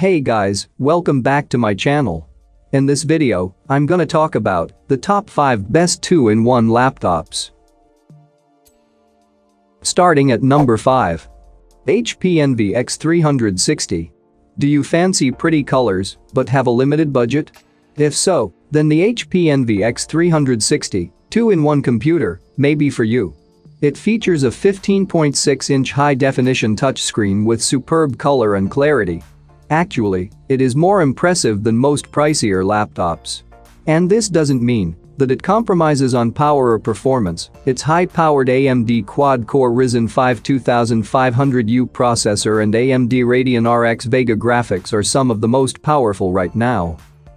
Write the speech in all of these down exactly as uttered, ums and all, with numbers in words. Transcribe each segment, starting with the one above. Hey guys, welcome back to my channel. In this video, I'm gonna talk about the top five best two in one laptops. Starting at number five. H P Envy X three sixty. Do you fancy pretty colors, but have a limited budget? If so, then the H P Envy X three sixty two in one computer may be for you. It features a fifteen point six inch high-definition touchscreen with superb color and clarity. Actually, it is more impressive than most pricier laptops. And this doesn't mean that it compromises on power or performance. Its high-powered A M D quad-core Ryzen five twenty-five hundred U processor and A M D Radeon R X Vega graphics are some of the most powerful right now.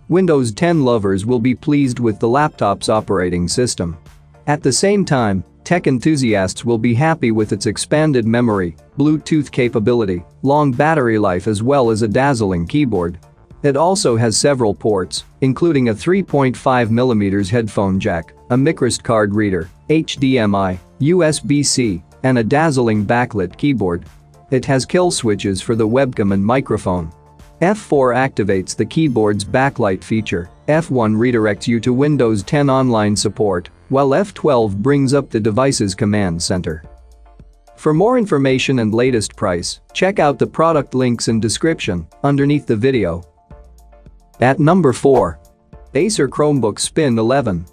Windows ten lovers will be pleased with the laptop's operating system. At the same time, tech enthusiasts will be happy with its expanded memory, Bluetooth capability, long battery life, as well as a dazzling keyboard. It also has several ports, including a three point five millimeter headphone jack, a microSD card reader, H D M I, U S B C, and a dazzling backlit keyboard. It has kill switches for the webcam and microphone. F four activates the keyboard's backlight feature, F one redirects you to Windows ten online support, while F twelve brings up the device's command center. For more information and latest price, check out the product links in description underneath the video. At number four. Acer Chromebook Spin eleven.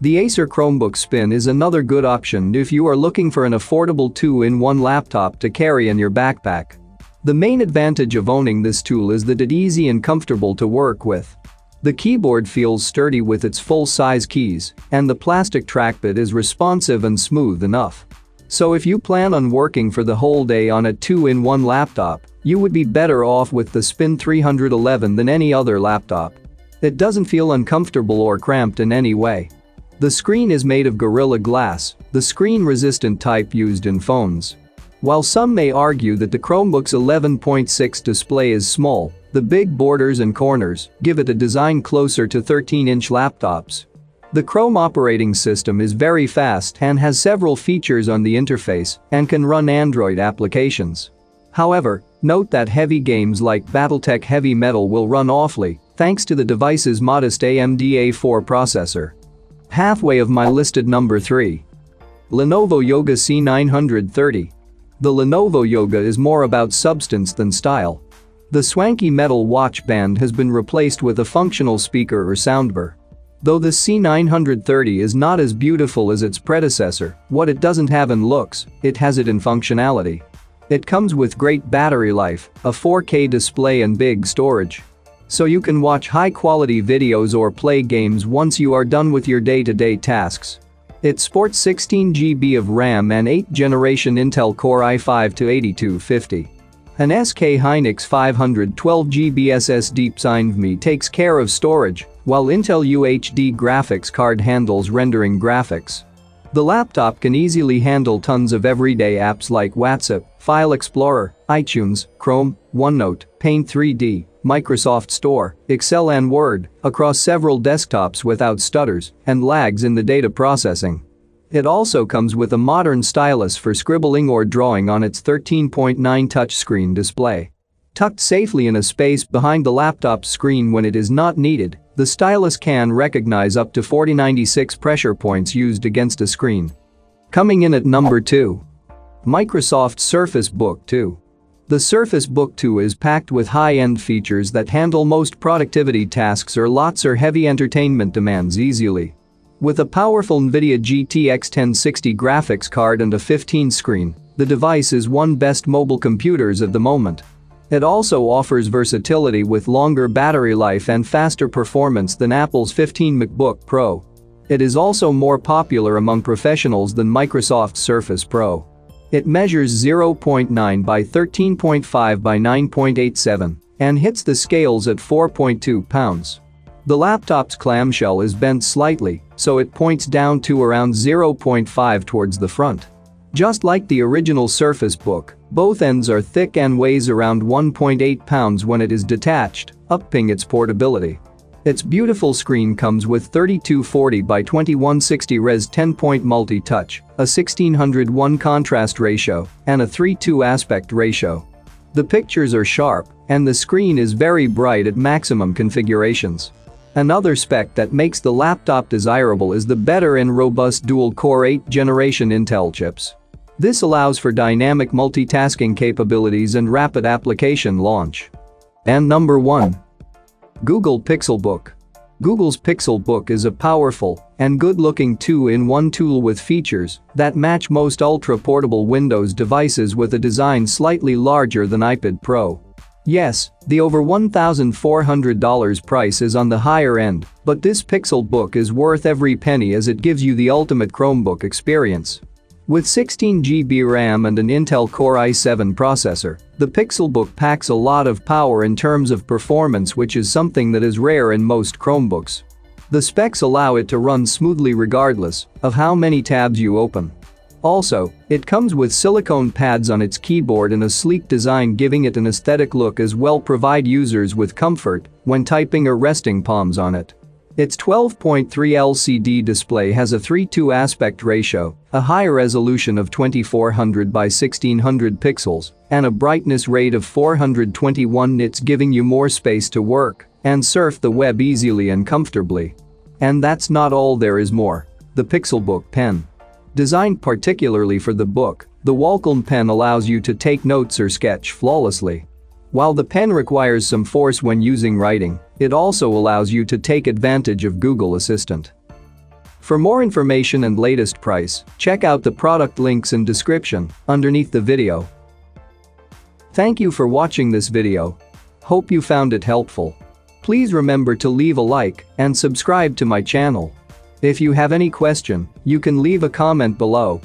The Acer Chromebook Spin is another good option if you are looking for an affordable two in one laptop to carry in your backpack. The main advantage of owning this tool is that it's easy and comfortable to work with. The keyboard feels sturdy with its full-size keys, and the plastic trackpad is responsive and smooth enough. So if you plan on working for the whole day on a two in one laptop, you would be better off with the Spin three eleven than any other laptop. It doesn't feel uncomfortable or cramped in any way. The screen is made of Gorilla Glass, the screen-resistant type used in phones. While some may argue that the Chromebook's eleven point six display is small, the big borders and corners give it a design closer to thirteen inch laptops. The Chrome operating system is very fast and has several features on the interface and can run Android applications. However, note that heavy games like BattleTech Heavy Metal will run awfully thanks to the device's modest A M D A four processor. Halfway of my listed number three. Lenovo Yoga C nine thirty. The Lenovo Yoga is more about substance than style. The swanky metal watch band has been replaced with a functional speaker or soundbar. Though the C nine thirty is not as beautiful as its predecessor, what it doesn't have in looks, it has it in functionality. It comes with great battery life, a four K display and big storage. So you can watch high-quality videos or play games once you are done with your day-to-day tasks. It sports sixteen gigabytes of RAM and eighth generation Intel Core i five eighty-two fifty. An S K Hynix five hundred twelve gigabyte S S D P C I E takes care of storage, while Intel U H D graphics card handles rendering graphics. The laptop can easily handle tons of everyday apps like WhatsApp, File Explorer, iTunes, Chrome, OneNote, Paint three D, Microsoft Store, Excel and Word across several desktops without stutters and lags in the data processing. It also comes with a modern stylus for scribbling or drawing on its thirteen point nine touchscreen display. Tucked safely in a space behind the laptop's screen when it is not needed, the stylus can recognize up to forty ninety-six pressure points used against a screen. Coming in at number two. Microsoft Surface Book two. The Surface Book two is packed with high-end features that handle most productivity tasks or lots or heavy entertainment demands easily. With a powerful NVIDIA G T X ten sixty graphics card and a fifteen screen, the device is one of the best mobile computers at the moment. It also offers versatility with longer battery life and faster performance than Apple's fifteen MacBook Pro. It is also more popular among professionals than Microsoft's Surface Pro. It measures zero point nine by thirteen point five by nine point eight seven and hits the scales at four point two pounds. The laptop's clamshell is bent slightly, so it points down to around zero point five towards the front. Just like the original Surface Book, both ends are thick and weighs around one point eight pounds when it is detached, upping its portability. Its beautiful screen comes with thirty-two forty by twenty-one sixty res ten point multi-touch, a sixteen hundred one contrast ratio, and a three two aspect ratio. The pictures are sharp, and the screen is very bright at maximum configurations. Another spec that makes the laptop desirable is the better and robust dual-core eighth generation Intel chips. This allows for dynamic multitasking capabilities and rapid application launch. And number one. Google Pixelbook. Google's Pixelbook is a powerful and good-looking two in one tool with features that match most ultra-portable Windows devices with a design slightly larger than iPad Pro. Yes, the over one thousand four hundred dollars price is on the higher end, but this Pixelbook is worth every penny as it gives you the ultimate Chromebook experience. With sixteen gigabytes RAM and an Intel Core i seven processor, the Pixelbook packs a lot of power in terms of performance, which is something that is rare in most Chromebooks. The specs allow it to run smoothly regardless of how many tabs you open. Also, it comes with silicone pads on its keyboard and a sleek design, giving it an aesthetic look as well provide users with comfort when typing or resting palms on it. Its twelve point three L C D display has a three to two aspect ratio, a high resolution of twenty-four hundred by sixteen hundred pixels, and a brightness rate of four hundred twenty-one nits, giving you more space to work and surf the web easily and comfortably. And that's not all, there is more. The Pixelbook Pen. Designed particularly for the book, the Wacom pen allows you to take notes or sketch flawlessly. While the pen requires some force when using writing, it also allows you to take advantage of Google Assistant. For more information and latest price, check out the product links in description underneath the video. Thank you for watching this video. Hope you found it helpful. Please remember to leave a like and subscribe to my channel. If you have any question, you can leave a comment below.